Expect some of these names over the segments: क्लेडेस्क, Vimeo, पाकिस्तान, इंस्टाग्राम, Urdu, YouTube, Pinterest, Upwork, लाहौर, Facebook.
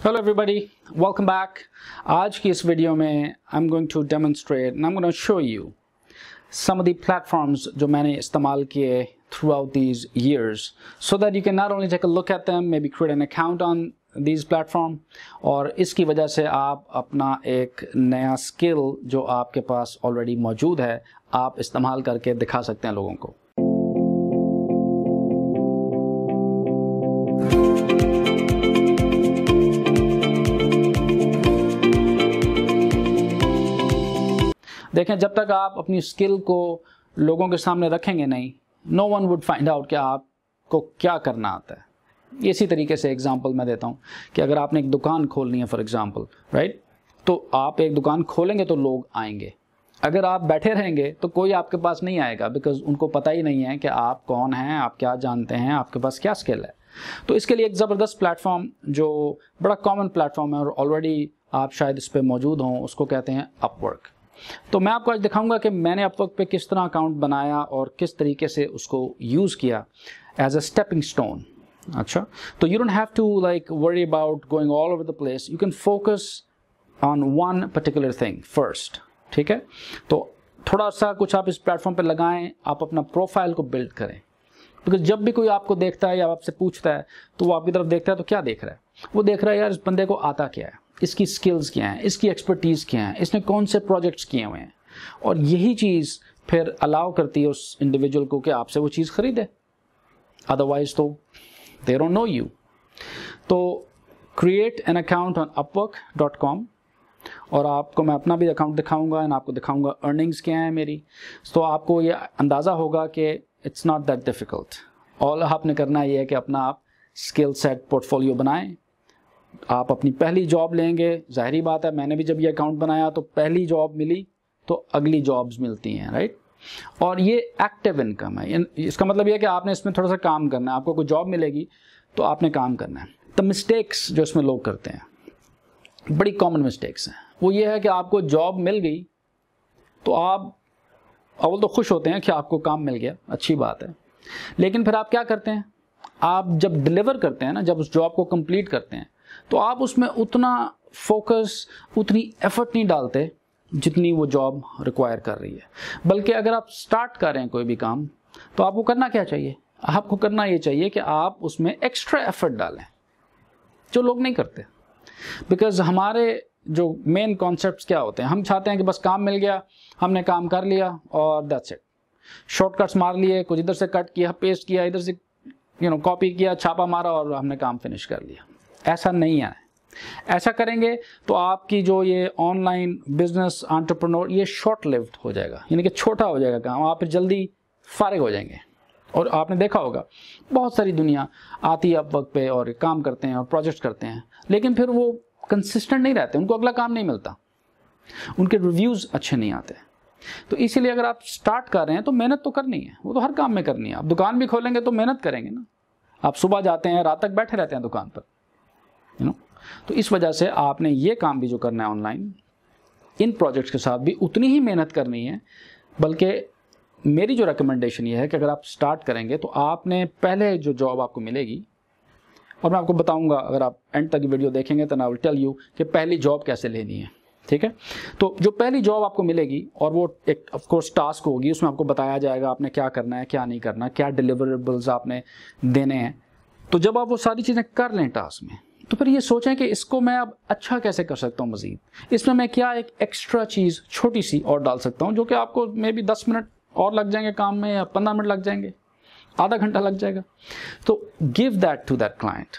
Hello everybody, welcome back. Aaj ki is video mein I'm going to demonstrate and I'm going to show you some of the platforms jo maine istemal kiye throughout these years so that you can not only take a look at them, maybe create an account on these platform aur iski wajah se aap apna ek naya skill jo aapke paas already maujood hai aap istemal karke dikha sakte hain logon ko. देखें जब तक आप अपनी skill को लोगों के सामने रखेंगे नहीं, no one would find out कि आपको क्या करना आता है। इसी तरीके से एग्जांपल मैं देता हूँ कि अगर आपने एक दुकान खोलनी है फॉर एग्जांपल, राइट, तो आप एक दुकान खोलेंगे तो लोग आएंगे। अगर आप बैठे रहेंगे तो कोई आपके पास नहीं आएगा बिकॉज उनको पता ही नहीं है कि आप कौन हैं, आप क्या जानते हैं, आपके पास क्या स्किल है। तो इसके लिए एक ज़बरदस्त प्लेटफॉर्म जो बड़ा कॉमन प्लेटफॉर्म है और ऑलरेडी आप शायद इस पर मौजूद हों, उसको कहते हैं अपवर्क। तो मैं आपको आज दिखाऊंगा कि मैंने अपवर्क पे किस तरह अकाउंट बनाया और किस तरीके से उसको यूज़ किया एज अ स्टेपिंग स्टोन। अच्छा, तो you don't have to like worry about going all over the place, you can focus on one particular thing first, ठीक है। तो थोड़ा सा कुछ आप इस प्लेटफॉर्म पे लगाएं, आप अपना प्रोफाइल को बिल्ड करें, बिकॉज जब भी कोई आपको देखता है या आपसे पूछता है तो वो आपकी तरफ देखता है तो क्या देख रहा है, वो देख रहा है यार इस बंदे को आता क्या है, इसकी स्किल्स क्या हैं, इसकी एक्सपर्टीज़ क्या हैं, इसने कौन से प्रोजेक्ट्स किए हुए हैं। और यही चीज़ फिर अलाउ करती है उस इंडिविजुअल को कि आपसे वो चीज़ खरीदे, अदरवाइज तो दे डोंट नो यू। तो create an account on upwork.com और आपको मैं अपना भी अकाउंट दिखाऊंगा एंड आपको दिखाऊंगा अर्निंग्स क्या हैं मेरी, तो आपको ये अंदाज़ा होगा कि it's not that difficult. All आपने करना ये है कि अपना आप स्किल सेट पोर्टफोलियो बनाएँ। आप अपनी पहली जॉब लेंगे, जाहिर बात है मैंने भी जब ये अकाउंट बनाया तो पहली जॉब मिली तो अगली जॉब्स मिलती हैं, राइट। और ये एक्टिव इनकम है, इसका मतलब ये है कि आपने इसमें थोड़ा सा काम करना है। आपको कोई जॉब मिलेगी तो आपने काम करना है। द मिस्टेक्स जो इसमें लोग करते हैं, बड़ी कॉमन मिस्टेक्स हैं, वो ये है कि आपको जॉब मिल गई तो आप अव्वल तो खुश होते हैं कि आपको काम मिल गया, अच्छी बात है, लेकिन फिर आप क्या करते हैं, आप जब डिलीवर करते हैं ना, जब उस जॉब को कंप्लीट करते हैं तो आप उसमें उतना फोकस, उतनी एफर्ट नहीं डालते जितनी वो जॉब रिक्वायर कर रही है। बल्कि अगर आप स्टार्ट कर रहे हैं कोई भी काम तो आपको करना क्या चाहिए, आपको करना ये चाहिए कि आप उसमें एक्स्ट्रा एफर्ट डालें, जो लोग नहीं करते। बिकॉज हमारे जो मेन कॉन्सेप्ट्स क्या होते हैं, हम चाहते हैं कि बस काम मिल गया, हमने काम कर लिया और दैट्स इट। शॉर्टकट्स मार लिए, कुछ इधर से कट किया, पेस्ट किया, इधर से कॉपी किया, छापा मारा और हमने काम फिनिश कर लिया। ऐसा नहीं है। ऐसा करेंगे तो आपकी जो ये ऑनलाइन बिजनेस एंटरप्रेन्योर, ये शॉर्ट लिव्ड हो जाएगा, यानी कि छोटा हो जाएगा काम, आप जल्दी फारिग हो जाएंगे। और आपने देखा होगा बहुत सारी दुनिया आती है अपवर्क पे और काम करते हैं और प्रोजेक्ट करते हैं, लेकिन फिर वो कंसिस्टेंट नहीं रहते, उनको अगला काम नहीं मिलता, उनके रिव्यूज़ अच्छे नहीं आते। तो इसीलिए अगर आप स्टार्ट कर रहे हैं तो मेहनत तो करनी है, वो तो हर काम में करनी है। आप दुकान भी खोलेंगे तो मेहनत करेंगे ना, आप सुबह जाते हैं रात तक बैठे रहते हैं दुकान पर, यू नो। तो इस वजह से आपने ये काम भी जो करना है ऑनलाइन, इन प्रोजेक्ट्स के साथ भी उतनी ही मेहनत करनी है। बल्कि मेरी जो रिकमेंडेशन ये है कि अगर आप स्टार्ट करेंगे तो आपने पहले जो जॉब आपको मिलेगी, और मैं आपको बताऊंगा अगर आप एंड तक वीडियो देखेंगे तो आई विल टेल यू कि पहली जॉब कैसे लेनी है, ठीक है। तो जो पहली जॉब आपको मिलेगी और वो एक ऑफ कोर्स टास्क होगी, उसमें आपको बताया जाएगा आपने क्या करना है, क्या नहीं करना, क्या डिलीवरेबल्स आपने देने हैं। तो जब आप वो सारी चीज़ें कर लें टास्क में तो फिर ये सोचें कि इसको मैं अब अच्छा कैसे कर सकता हूँ मज़ीद, इसमें मैं क्या एक एक्स्ट्रा चीज़ छोटी सी और डाल सकता हूँ, जो कि आपको मे बी 10 मिनट और लग जाएंगे काम में, या 15 मिनट लग जाएंगे, आधा घंटा लग जाएगा। तो give that to that client,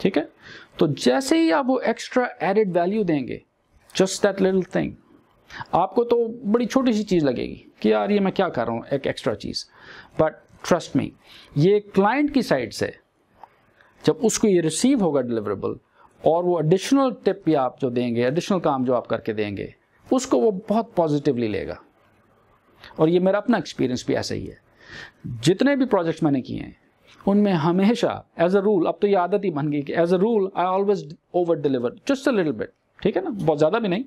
ठीक है। तो जैसे ही आप वो एक्स्ट्रा एडेड वैल्यू देंगे, जस्ट दैट लिटिल थिंग, आपको तो बड़ी छोटी सी चीज़ लगेगी कि यार ये मैं क्या कर रहा हूँ, एक एक्स्ट्रा चीज़, बट ट्रस्ट मी, ये क्लाइंट की साइड से जब उसको ये रिसीव होगा डिलीवरेबल, और वो एडिशनल टिप भी आप जो देंगे, एडिशनल काम जो आप करके देंगे, उसको वो बहुत पॉजिटिवली लेगा। और ये मेरा अपना एक्सपीरियंस भी ऐसा ही है, जितने भी प्रोजेक्ट्स मैंने किए हैं उनमें हमेशा एज अ रूल, अब तो ये आदत ही बन गई कि as a rule I always over deliver just a little bit, ठीक है ना, बहुत ज़्यादा भी नहीं।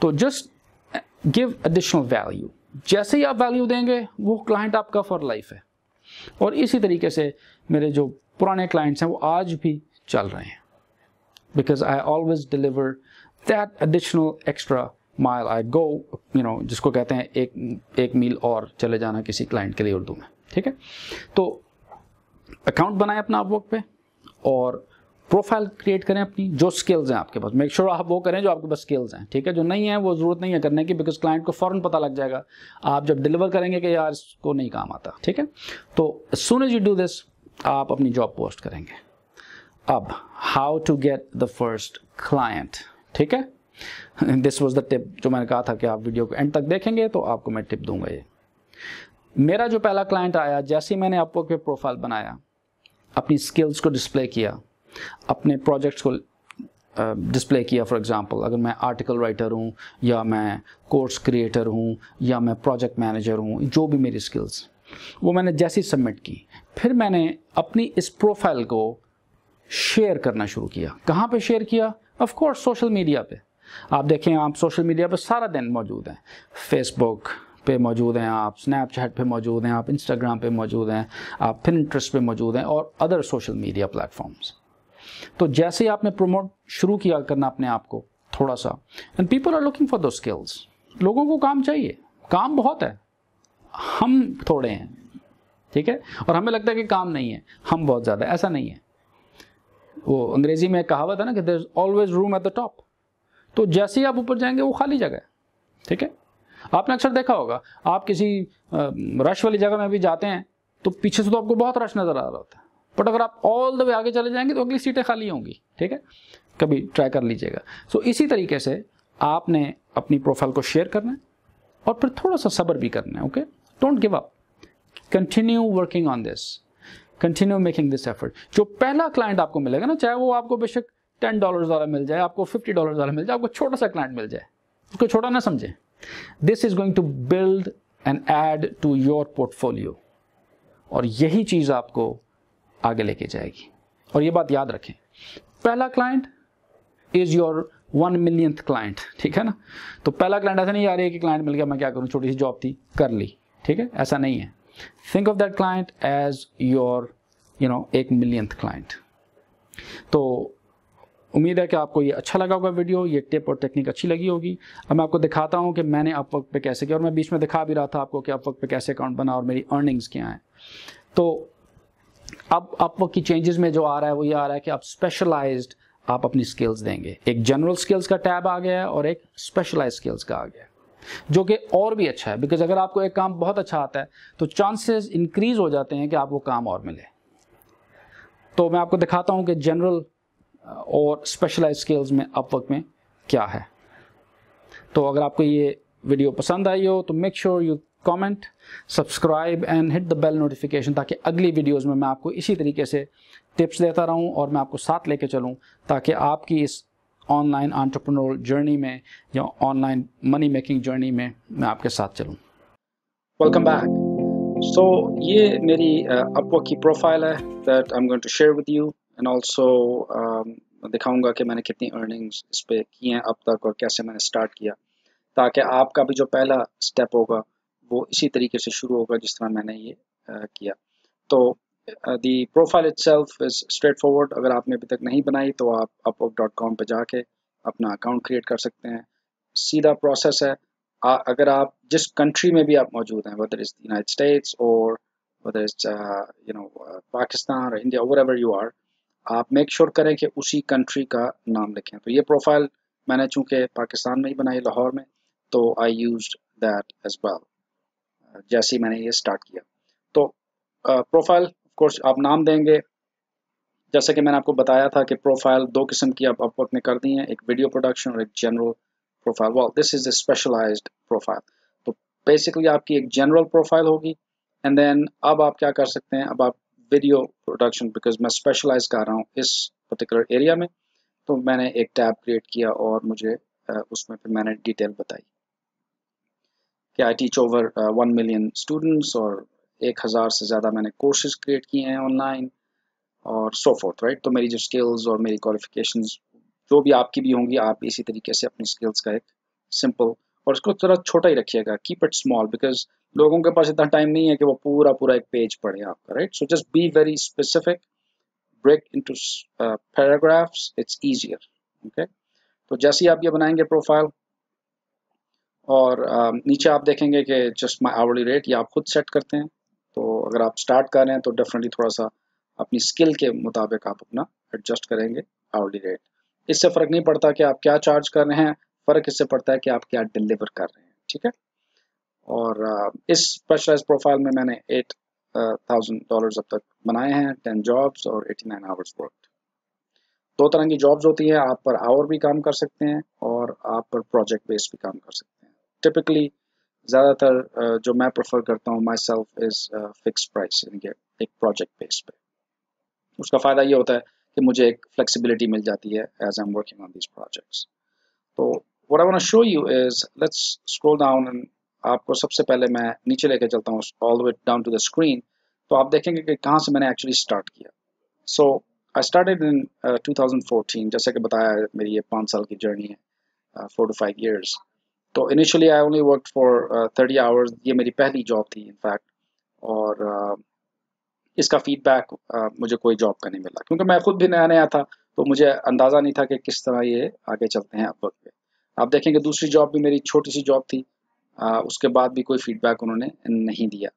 तो जस्ट गिव एडिशनल वैल्यू, जैसे ही आप वैल्यू देंगे वो क्लाइंट आपका फॉर लाइफ है। और इसी तरीके से मेरे जो पुराने क्लाइंट्स हैं वो आज भी चल रहे हैं। because I always deliver that additional extra mile. I go, you know, जिसको कहते हैं एक मील और चले जाना किसी क्लाइंट के लिए उर्दू में, ठीक है। तो अकाउंट बनाएं अपना Upwork पे और प्रोफाइल क्रिएट करें अपनी, जो स्किल्स हैं आपके पास। मेक श्योर आप वो करें जो आपके पास स्किल्स हैं, ठीक है। जो नहीं है वो ज़रूरत नहीं है करने की, बिकॉज क्लाइंट को फ़ौरन पता लग जाएगा आप जब डिलीवर करेंगे कि यार इसको नहीं काम आता, ठीक है। तो as soon as you do this आप अपनी जॉब पोस्ट करेंगे। अब how to get the first client, ठीक है। दिस वॉज द टिप जो मैंने कहा था कि आप वीडियो को एंड तक देखेंगे तो आपको मैं टिप दूंगा। ये मेरा जो पहला क्लाइंट आया, जैसे ही मैंने Upwork पे प्रोफाइल बनाया, अपनी स्किल्स को डिस्प्ले किया, अपने प्रोजेक्ट्स को डिस्प्ले किया। फॉर एग्जांपल, अगर मैं आर्टिकल राइटर हूँ या मैं कोर्स क्रिएटर हूँ या मैं प्रोजेक्ट मैनेजर हूँ, जो भी मेरी स्किल्स, वो मैंने जैसी सबमिट की, फिर मैंने अपनी इस प्रोफाइल को शेयर करना शुरू किया। कहाँ पे शेयर किया? ऑफ कोर्स सोशल मीडिया पे। आप देखें, आप सोशल मीडिया पे सारा दिन मौजूद हैं, फेसबुक पे मौजूद हैं, आप स्नैपचैट पे मौजूद हैं, आप इंस्टाग्राम पे मौजूद हैं, आप पिंटरेस्ट पे मौजूद हैं और अदर सोशल मीडिया प्लेटफॉर्म्स। तो जैसे ही आपने प्रमोट शुरू किया करना अपने आप को थोड़ा सा, and people are looking for दो स्किल्स। लोगों को काम चाहिए, काम बहुत है, हम थोड़े हैं, ठीक है। और हमें लगता है कि काम नहीं है, हम बहुत ज़्यादा, ऐसा नहीं है। वो अंग्रेजी में कहावत है ना कि there is always room at the top. तो जैसे ही आप ऊपर जाएंगे वो खाली जगह है, ठीक है। आपने अक्सर देखा होगा, आप किसी रश वाली जगह में भी जाते हैं तो पीछे से तो आपको बहुत रश नज़र आ रहा होता है, बट अगर आप ऑल द वे आगे चले जाएंगे तो अगली सीटें खाली होंगी, ठीक है। कभी ट्राई कर लीजिएगा। सो इसी तरीके से आपने अपनी प्रोफाइल को शेयर करना है और फिर थोड़ा सा सब्र भी करना है। Okay, don't give up, continue working on this, continue making this effort. जो पहला क्लाइंट आपको मिलेगा ना, चाहे वो आपको बेशक $10 वाला मिल जाए, आपको $50 वाला मिल जाए, आपको छोटा सा क्लाइंट मिल जाए, उसको छोटा ना समझें। This is going to build and add to your portfolio, और यही चीज़ आपको आगे लेके जाएगी। और ये बात याद रखें, पहला client is your 1 millionth client, ठीक है ना। तो पहला क्लाइंट ऐसा नहीं यार एक क्लाइंट मिल गया मैं क्या करूँ, छोटी सी जॉब थी कर ली, ठीक है, ऐसा नहीं है। Think of that client as your, you know, 1 millionth client. तो उम्मीद है कि आपको ये अच्छा लगा होगा वीडियो, ये टिप और टेक्निक अच्छी लगी होगी। अब मैं आपको दिखाता हूँ कि मैंने Upwork पे कैसे किया, और मैं बीच में दिखा भी रहा था आपको कि Upwork पे कैसे अकाउंट बना और मेरी अर्निंग्स क्या हैं। तो अब Upwork की चेंजेस में जो आ रहा है वो ये आ रहा है कि आप स्पेशलाइज्ड आप अपनी स्किल्स देंगे। एक जनरल स्किल्स का टैब आ गया है और एक स्पेशलाइज स्किल्स का आ गया है, जो कि और भी अच्छा है, बिकॉज अगर आपको एक काम बहुत अच्छा आता है तो चांसेस इंक्रीज हो जाते हैं कि आपको काम और मिले। तो मैं आपको दिखाता हूँ कि जनरल और स्पेशलाइज स्किल्स में Upwork में क्या है। तो अगर आपको ये वीडियो पसंद आई हो तो make sure you comment, subscribe and hit the bell notification, ताकि अगली वीडियोस में मैं आपको इसी तरीके से टिप्स देता रहूं और मैं आपको साथ लेके चलूं, ताकि आपकी इस ऑनलाइन एंटरप्रेन्योर जर्नी में या ऑनलाइन मनी मेकिंग जर्नी में मैं आपके साथ चलूं। Welcome back. सो ये मेरी Upwork की प्रोफाइल है that I am going to share with you, and also दिखाऊंगा कि मैंने कितनी अर्निंग्स इस पर की हैं अब तक और कैसे मैंने स्टार्ट किया, ताकि आपका भी जो पहला स्टेप होगा वो इसी तरीके से शुरू होगा जिस तरह मैंने ये किया। तो the profile itself is straightforward. अगर आपने अभी तक नहीं बनाई तो आप upwork.com पे जाके अपना अकाउंट क्रिएट कर सकते हैं, सीधा प्रोसेस है। अगर आप जिस कंट्री में भी आप मौजूद हैं, वेदर इज यूनाइटेड स्टेट्स और वेदर इज पाकिस्तान और India, wherever you are, आप मेक श्योर करें कि उसी कंट्री का नाम लिखें। तो ये प्रोफाइल मैंने चूँकि पाकिस्तान में ही बनाई, लाहौर में, तो I used that as well जैसे ही मैंने ये स्टार्ट किया। तो प्रोफाइल ऑफ कोर्स आप नाम देंगे, जैसे कि मैंने आपको बताया था कि प्रोफाइल दो किस्म की आप Upwork ने कर दी हैं, एक वीडियो प्रोडक्शन और एक general profile. Well this is a specialised profile. तो बेसिकली आपकी एक जनरल प्रोफाइल होगी, एंड देन अब आप क्या कर सकते हैं, अब आप वीडियो प्रोडक्शन, बिकॉज मैं स्पेशलाइज कर रहा हूँ इस पर्टिकुलर एरिया में, तो मैंने एक टैब क्रिएट किया और मुझे उसमें फिर मैंने डिटेल बताई कि I teach over 1 million students और 1000 से ज़्यादा मैंने कोर्सेज क्रिएट किए हैं ऑनलाइन और सो फोर्थ, राइट। तो मेरी जो स्किल्स और मेरी क्वालिफिकेशंस जो भी आपकी भी होंगी, आप इसी तरीके से अपनी स्किल्स का एक सिंपल, और इसको थोड़ा छोटा ही रखिएगा, कीप इट स्मॉल, बिकॉज लोगों के पास इतना टाइम नहीं है कि वो पूरा एक पेज पढ़े आपका, right. So just be very specific, break into paragraphs, it's easier. Okay, तो जैसे ही आप ये बनाएंगे प्रोफाइल और नीचे आप देखेंगे कि जस्ट माई आवरली रेट, ये आप खुद सेट करते हैं। तो अगर आप स्टार्ट कर रहे हैं तो डेफिनेटली थोड़ा सा अपनी स्किल के मुताबिक आप अपना एडजस्ट करेंगे आवरली रेट। इससे फ़र्क नहीं पड़ता कि आप क्या चार्ज कर रहे हैं, फ़र्क इससे पड़ता है कि आप क्या डिलीवर कर रहे हैं, ठीक है। और इस स्पेशलाइज प्रोफाइल में मैंने $8,000 अब तक बनाए हैं, 10 jobs और 89 hours वर्क। दो तरह की जॉब्स होती हैं, आप पर आवर भी काम कर सकते हैं और आप पर प्रोजेक्ट बेस भी काम कर सकते हैं। टिपिकली ज़्यादातर जो मैं प्रेफर करता हूँ myself is fix price, यानी कि एक प्रोजेक्ट बेस पे। उसका फ़ायदा ये होता है कि मुझे एक फ्लेक्सिबिलिटी मिल जाती है as I am working on these projects. तो what I want to show you is, let's scroll down and आपको सबसे पहले मैं नीचे लेके चलता हूँ all the way down to the screen. तो आप देखेंगे कि कहाँ से मैंने एक्चुअली स्टार्ट किया। सो आई स्टार्टेड इन 2014, जैसे कि बताया मेरी ये 5 साल की जर्नी है, 4 to 5 years। तो initially I only work for 30 hours, ये मेरी पहली जॉब थी इनफैक्ट। और इसका फीडबैक मुझे कोई जॉब का नहीं मिला क्योंकि मैं खुद भी नया नया था, तो मुझे अंदाज़ा नहीं था कि किस तरह ये आगे चलते हैं अपवर्क पे। आप देखेंगे दूसरी जॉब भी मेरी छोटी सी जॉब थी, उसके बाद भी कोई फीडबैक उन्होंने नहीं दिया।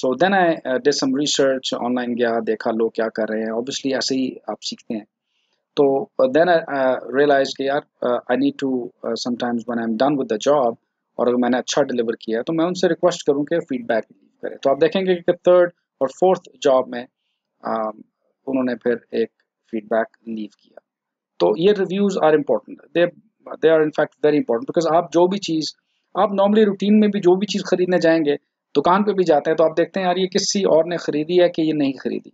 So then I did some research, online गया, देखा लोग क्या कर रहे हैं, ऑब्वियसली ऐसे ही आप सीखते हैं। तो देन आई रियलाइज कि यार I need to sometimes when I am done with the job, और अगर मैंने अच्छा डिलीवर किया तो मैं उनसे रिक्वेस्ट करूं कि फीडबैक करें। तो आप देखेंगे कि 3rd और 4th जॉब में उन्होंने फिर एक फीडबैक लीव किया। तो ये reviews are important, they are in fact very important, because आप जो भी चीज़, आप नॉर्मली रूटीन में भी जो भी चीज़ खरीदने जाएंगे, दुकान पे भी जाते हैं तो आप देखते हैं यार ये किसी और ने खरीदी है कि ये नहीं खरीदी।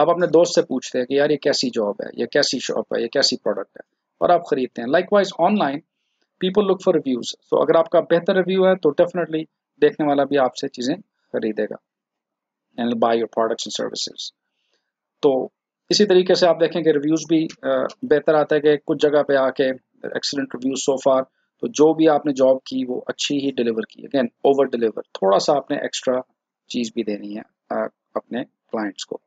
आप अपने दोस्त से पूछते हैं कि यार ये कैसी जॉब है, ये कैसी शॉप है, ये कैसी प्रोडक्ट है, और आप खरीदते हैं। Likewise online people look for reviews, तो अगर आपका बेहतर रिव्यू है तो डेफिनेटली देखने वाला भी आपसे चीज़ें खरीदेगा and buy your products and services. तो इसी तरीके से आप देखें कि रिव्यूज़ भी बेहतर आता है कि कुछ जगह पे आके एक्सीलेंट रिव्यूज सो फार, तो जो भी आपने जॉब की वो अच्छी ही डिलीवर की। अगेन ओवर डिलीवर, थोड़ा सा आपने एक्स्ट्रा चीज़ भी देनी है अपने क्लाइंट्स को।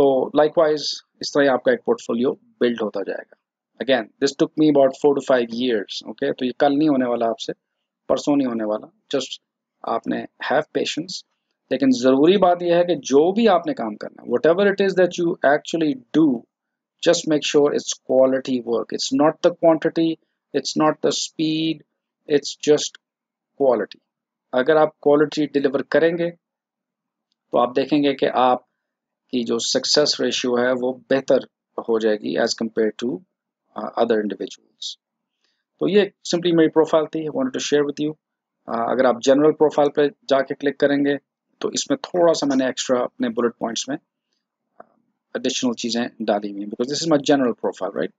तो लाइकवाइज इस तरह आपका एक पोर्टफोलियो बिल्ड होता जाएगा। Again this took me about 4 to 5 years, okay. तो ये कल नहीं होने वाला, आपसे परसों नहीं होने वाला, जस्ट आपने हैव पेशेंस। लेकिन ज़रूरी बात यह है कि जो भी आपने काम करना है, whatever it is that you actually do, just make sure it's quality work, it's not the quantity, it's not the speed, it's just quality. अगर आप क्वालिटी डिलीवर करेंगे तो आप देखेंगे कि आप की जो सक्सेस रेशियो है वो बेहतर हो जाएगी as compare to other individuals. तो ये सिंपली मेरी प्रोफाइल थी, wanted to share with you. अगर आप जनरल प्रोफाइल पे जाके क्लिक करेंगे तो इसमें थोड़ा सा मैंने एक्स्ट्रा अपने बुलेट पॉइंट्स में एडिशनल चीज़ें डाली हुई हैं, because this is my general profile right,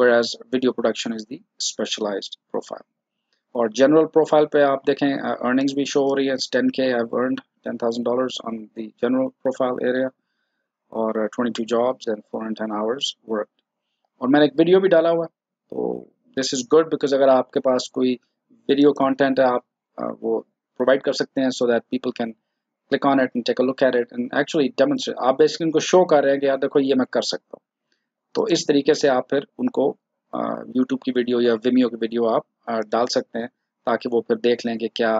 whereas video production is the specialized profile। और general profile पे आप देखें earnings भी show हो रही है, 10K I've earned $10,000 on the general profile area और 22 jobs and 410 hours worked। और मैंने एक video भी डाला हुआ है, तो this is good because अगर आपके पास कोई video content है आप वो provide कर सकते हैं, so that people can click on it and take a look at it and actually demonstrate। आप basically उनको show कर रहे हैं कि यार देखो ये मैं कर सकता हूँ। तो इस तरीके से आप फिर उनको YouTube की वीडियो या Vimeo की वीडियो आप डाल सकते हैं, ताकि वो फिर देख लें कि क्या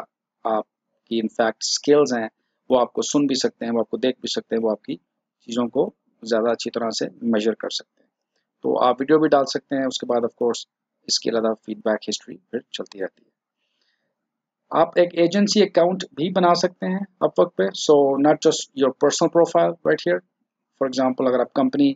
आपकी इनफैक्ट स्किल्स हैं। वो आपको सुन भी सकते हैं, वो आपको देख भी सकते हैं, वो आपकी चीज़ों को ज़्यादा अच्छी तरह से मेजर कर सकते हैं। तो आप वीडियो भी डाल सकते हैं, उसके बाद ऑफ कोर्स इसके अलावा फीडबैक हिस्ट्री फिर चलती रहती है। आप एक एजेंसी अकाउंट भी बना सकते हैं अपवर्क पे, so not just your personal profile right here. For example अगर आप कंपनी,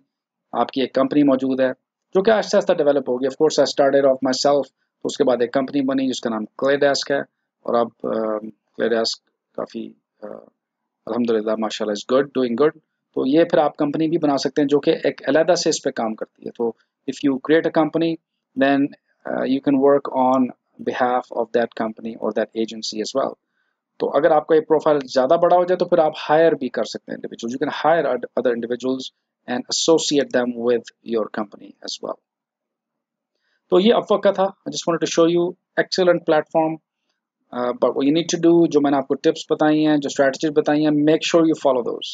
आपकी एक कंपनी मौजूद है जो कि आस्ते आस्ते डेवलप होगी। Of course I started off myself, तो उसके बाद एक कंपनी बनी जिसका नाम क्लेडेस्क है, और अब क्लेडेस्क काफ़ी अल्हम्दुलिल्लाह माशाल्लाह इज़ गुड, डूइंग गुड। तो ये फिर आप कंपनी भी बना सकते हैं जो कि एक अलहदा से इस पर काम करती है। तो if you create a company then you can work on behalf of that company और दैट एजेंसी एज वेल। तो अगर आपका ये प्रोफाइल ज़्यादा बड़ा हो जाए तो फिर आप हायर भी कर सकते हैं individuals, you can hire other individuals and associate them with your company as well। तो ये अपवर्क का था। I just wanted to show you excellent platform, but what you need to do, जो मैंने आपको tips बताई हैं, जो strategies बताई हैं, make sure you follow those।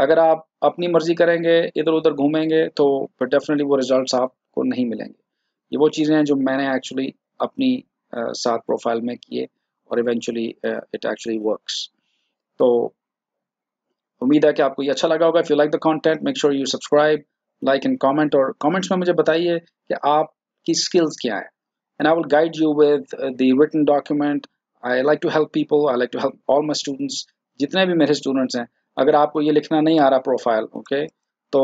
अगर आप अपनी मर्जी करेंगे, इधर उधर घूमेंगे तो फिर डेफिनेटली वो रिजल्ट्स आपको नहीं मिलेंगे। ये वो चीज़ें हैं जो मैंने एक्चुअली अपनी साथ प्रोफाइल में किए और इवेंचुअली इट एक्चुअली वर्क्स। तो उम्मीद है कि आपको ये अच्छा लगा होगा। If you like the content make sure you subscribe, like and comment, और कमेंट्स में मुझे बताइए कि आपकी स्किल्स क्या है। And I will guide you with the written document. I like to help people, I like to help all my students, जितने भी मेरे स्टूडेंट्स हैं। अगर आपको ये लिखना नहीं आ रहा प्रोफाइल, ओके, तो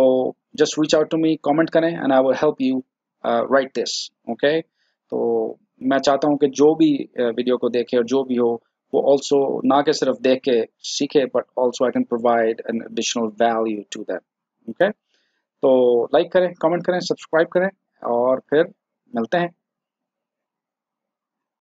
just reach out to me, comment करें and I will help you write this, okay. तो मैं चाहता हूँ कि जो भी वीडियो को देखे और जो भी हो वो ऑल्सो ना कि सिर्फ देख के सीखे, but also I can provide an additional value to them, okay. तो लाइक करें, कमेंट करें, सब्सक्राइब करें, और फिर मिलते हैं।